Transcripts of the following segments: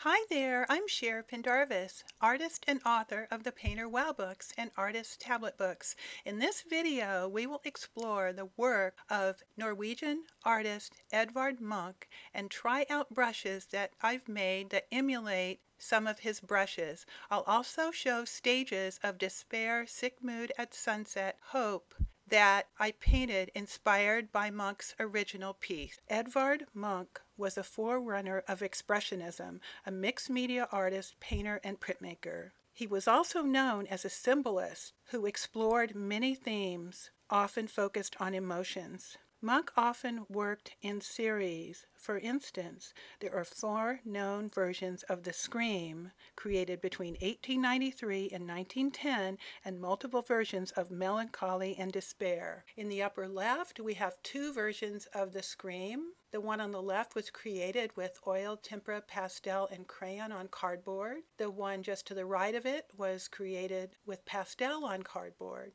Hi there, I'm Cher Pendarvis, artist and author of the Painter Wow books and Artist Tablet Books. In this video, we will explore the work of Norwegian artist Edvard Munch and try out brushes that I've made that emulate some of his brushes. I'll also show stages of Despair, Sick Mood at Sunset, Hope, that I painted inspired by Munch's original piece. Edvard Munch was a forerunner of Expressionism, a mixed media artist, painter, and printmaker. He was also known as a symbolist who explored many themes, often focused on emotions. Munch often worked in series. For instance, there are four known versions of The Scream, created between 1893 and 1910, and multiple versions of Melancholy and Despair. In the upper left, we have two versions of The Scream. The one on the left was created with oil, tempera, pastel, and crayon on cardboard. The one just to the right of it was created with pastel on cardboard.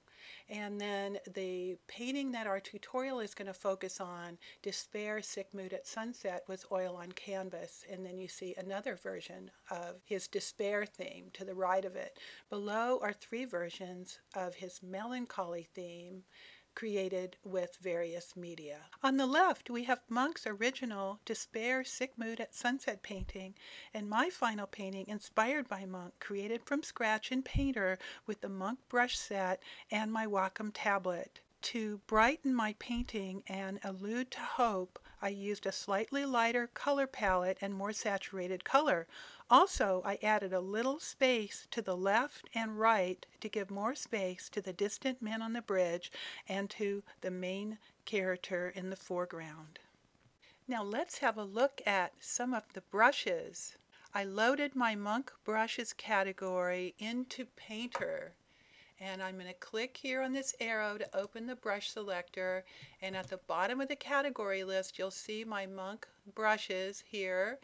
And then the painting that our tutorial is going to focus on, Despair, Sick Mood at Sunset, was oil on canvas. And then you see another version of his Despair theme to the right of it. Below are three versions of his Melancholy theme, created with various media. On the left, we have Munch's original Despair, Sick Mood at Sunset painting, and my final painting inspired by Munch, created from scratch in Painter with the Munch brush set and my Wacom tablet. To brighten my painting and allude to hope, I used a slightly lighter color palette and more saturated color. Also, I added a little space to the left and right to give more space to the distant men on the bridge and to the main character in the foreground. Now let's have a look at some of the brushes. I loaded my Munch brushes category into Painter. And I'm going to click here on this arrow to open the brush selector, and at the bottom of the category list you'll see my Munch brushes here,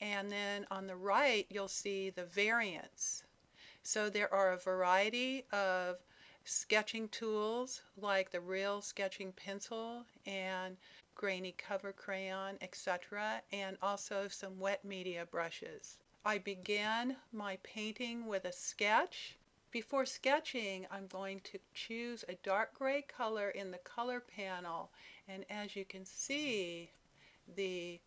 and then on the right you'll see the variants. So there are a variety of sketching tools like the Real sketching pencil and grainy cover crayon, etc., and also some wet media brushes. I began my painting with a sketch. Before sketching, I'm going to choose a dark gray color in the color panel, and as you can see, the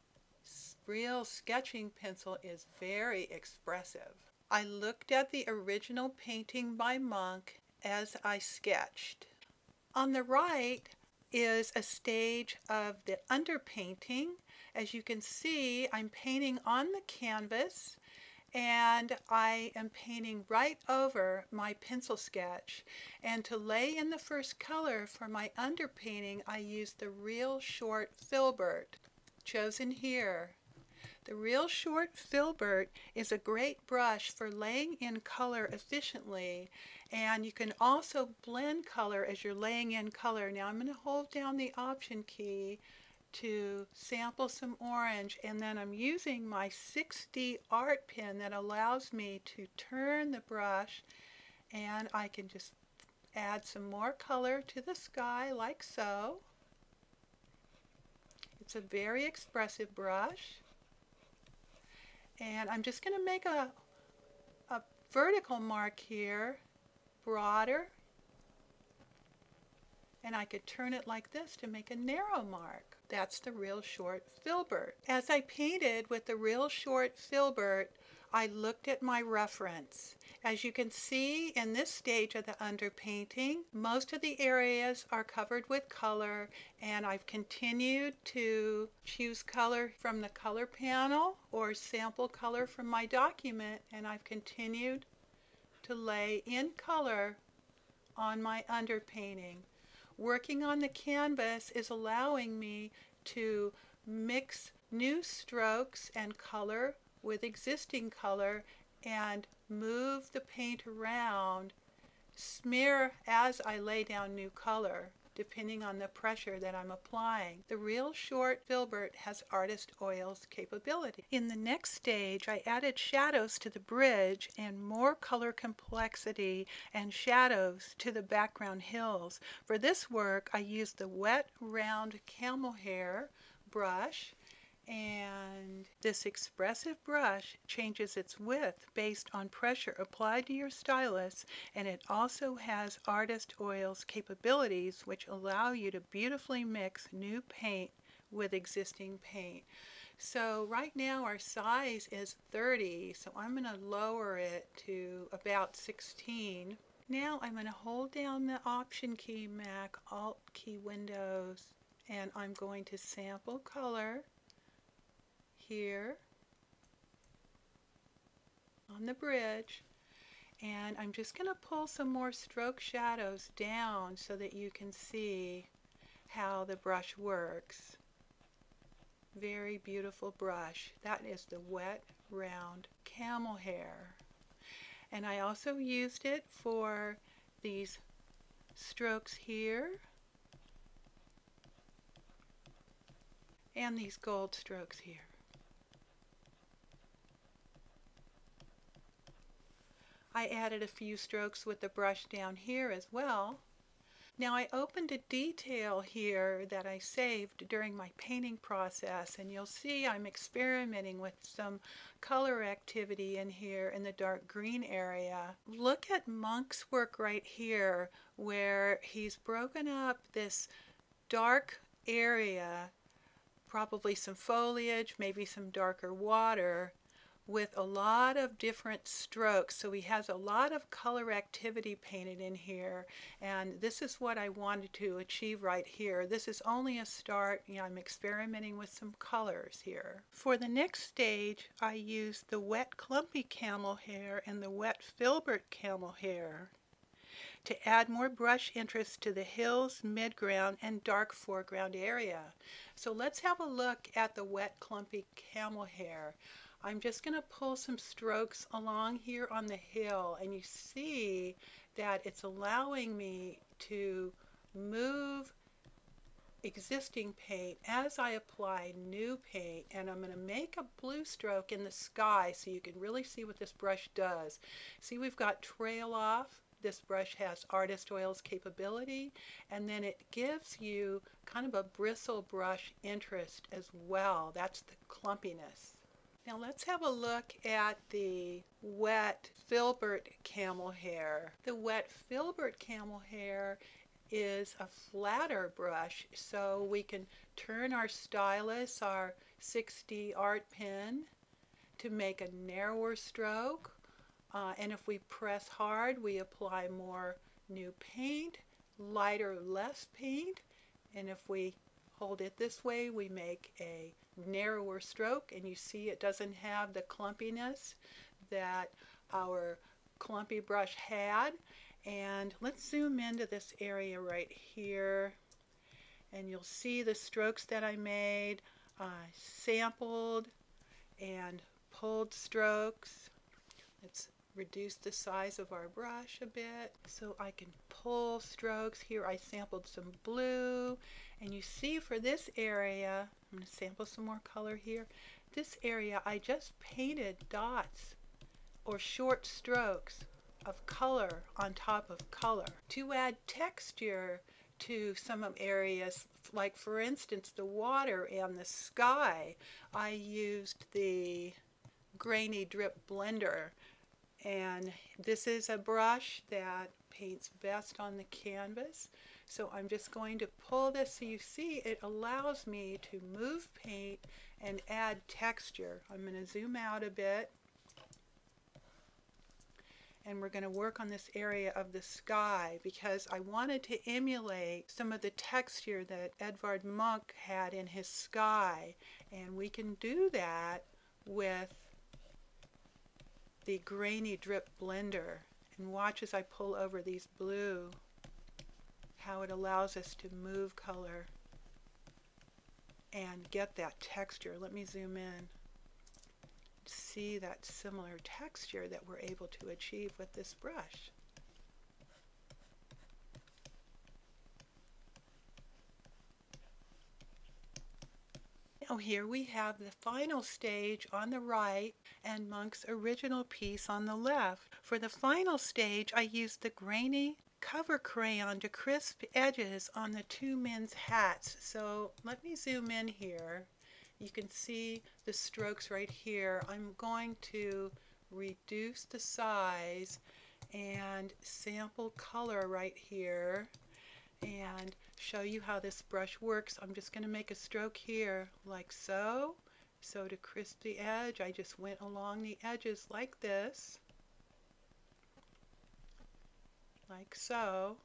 Real sketching pencil is very expressive. I looked at the original painting by Munch as I sketched. On the right is a stage of the underpainting. As you can see, I'm painting on the canvas, and I am painting right over my pencil sketch. And to lay in the first color for my underpainting, I used the Real Short Filbert, chosen here. The Real Short Filbert is a great brush for laying in color efficiently, and you can also blend color as you're laying in color. Now I'm going to hold down the Option key to sample some orange, and then I'm using my 6D art pen that allows me to turn the brush, and I can just add some more color to the sky like so. It's a very expressive brush, and I'm just going to make a vertical mark here, broader, and I could turn it like this to make a narrow mark. That's the Real Short Filbert. As I painted with the Real Short Filbert, I looked at my reference. As you can see in this stage of the underpainting, most of the areas are covered with color, and I've continued to choose color from the color panel or sample color from my document, and I've continued to lay in color on my underpainting. Working on the canvas is allowing me to mix new strokes and color with existing color and move the paint around, smear as I lay down new color, depending on the pressure that I'm applying. The Real Short Filbert has artist oils capability. In the next stage, I added shadows to the bridge and more color complexity and shadows to the background hills. For this work, I used the Wet Round Camel Hair brush, And this expressive brush changes its width based on pressure applied to your stylus, and it also has artist oils capabilities which allow you to beautifully mix new paint with existing paint. So right now our size is 30, so I'm going to lower it to about 16. Now I'm going to hold down the Option key, Mac, Alt key, Windows, and I'm going to sample color here on the bridge, and I'm just going to pull some more stroke shadows down so that you can see how the brush works. Very beautiful brush. That is the Wet Round Camel Hair. And I also used it for these strokes here and these gold strokes here. I added a few strokes with the brush down here as well. Now I opened a detail here that I saved during my painting process, and you'll see I'm experimenting with some color activity in here in the dark green area. Look at Munch's work right here where he's broken up this dark area, probably some foliage, maybe some darker water, with a lot of different strokes. So he has a lot of color activity painted in here, and this is what I wanted to achieve right here. This is only a start. You know, I'm experimenting with some colors here. For the next stage, I used the Wet Clumpy Camel Hair and the Wet Filbert Camel Hair to add more brush interest to the hills, midground, and dark foreground area. So let's have a look at the Wet Clumpy Camel Hair. I'm just going to pull some strokes along here on the hill, and you see that it's allowing me to move existing paint as I apply new paint, and I'm going to make a blue stroke in the sky so you can really see what this brush does. See, we've got trail off. This brush has artist oils capability, and then it gives you kind of a bristle brush interest as well. That's the clumpiness. Now let's have a look at the Wet Filbert Camel Hair. The Wet Filbert Camel Hair is a flatter brush, so we can turn our stylus, our 6D art pen, to make a narrower stroke. And if we press hard, we apply more new paint, lighter, less paint. And if we hold it this way, we make a narrower stroke, and you see it doesn't have the clumpiness that our clumpy brush had. And let's zoom into this area right here, and you'll see the strokes that I made. Sampled and pulled strokes. Let's reduce the size of our brush a bit so I can pull strokes. Here I sampled some blue, and you see for this area, I'm going to sample some more color here. This area I just painted dots or short strokes of color on top of color to add texture to some areas, like for instance the water and the sky. I used the Grainy Drip Blender, and this is a brush that paints best on the canvas. So I'm just going to pull this so you see it allows me to move paint and add texture. I'm going to zoom out a bit, and we're going to work on this area of the sky because I wanted to emulate some of the texture that Edvard Munch had in his sky, and we can do that with the Grainy Drip Blender. And watch as I pull over these blue, how it allows us to move color and get that texture. Let me zoom in. See that similar texture that we're able to achieve with this brush. Now here we have the final stage on the right and Munch's original piece on the left. For the final stage, I used the Grainy Cover Crayon to crisp edges on the two men's hats. So let me zoom in here You can see the strokes right here. I'm going to reduce the size and sample color right here and show you how this brush works. I'm just going to make a stroke here like so. So to crisp the edge, I just went along the edges like this, like so.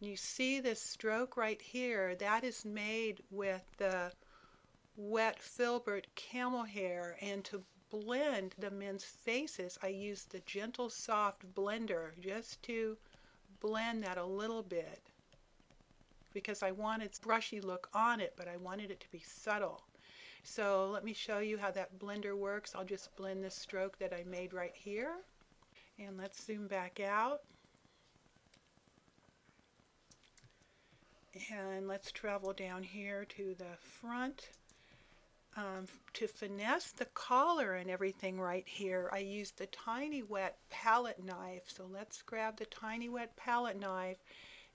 You see this stroke right here, that is made with the Wet Filbert Camel Hair, and to blend the men's faces I used the Gentle Soft Blender just to blend that a little bit because I wanted a brushy look on it, but I wanted it to be subtle. So let me show you how that blender works. I'll just blend this stroke that I made right here, and let's zoom back out. And let's travel down here to the front. To finesse the collar and everything right here, I used the Tiny Wet Palette Knife. So let's grab the Tiny Wet Palette Knife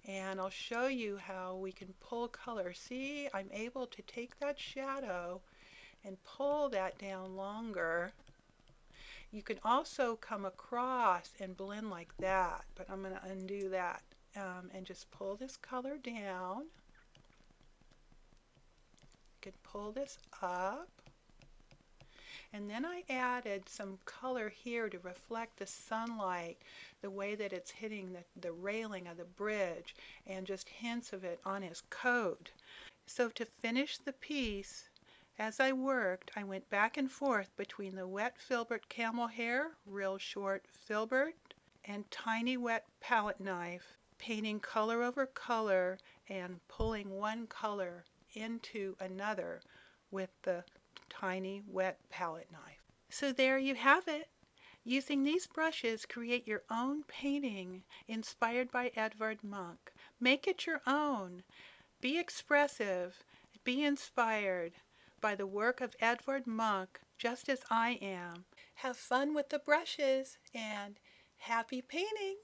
and I'll show you how we can pull color. See, I'm able to take that shadow and pull that down longer. You can also come across and blend like that, but I'm going to undo that. And just pull this color down. You can pull this up. And then I added some color here to reflect the sunlight, the way that it's hitting the railing of the bridge, and just hints of it on his coat. So to finish the piece, as I worked, I went back and forth between the Wet Filbert Camel Hair, Real Short Filbert, and Tiny Wet Palette Knife, painting color over color and pulling one color into another with the Tiny Wet Palette Knife. So there you have it. Using these brushes, create your own painting inspired by Edvard Munch. Make it your own. Be expressive. Be inspired by the work of Edvard Munch, just as I am. Have fun with the brushes and happy painting!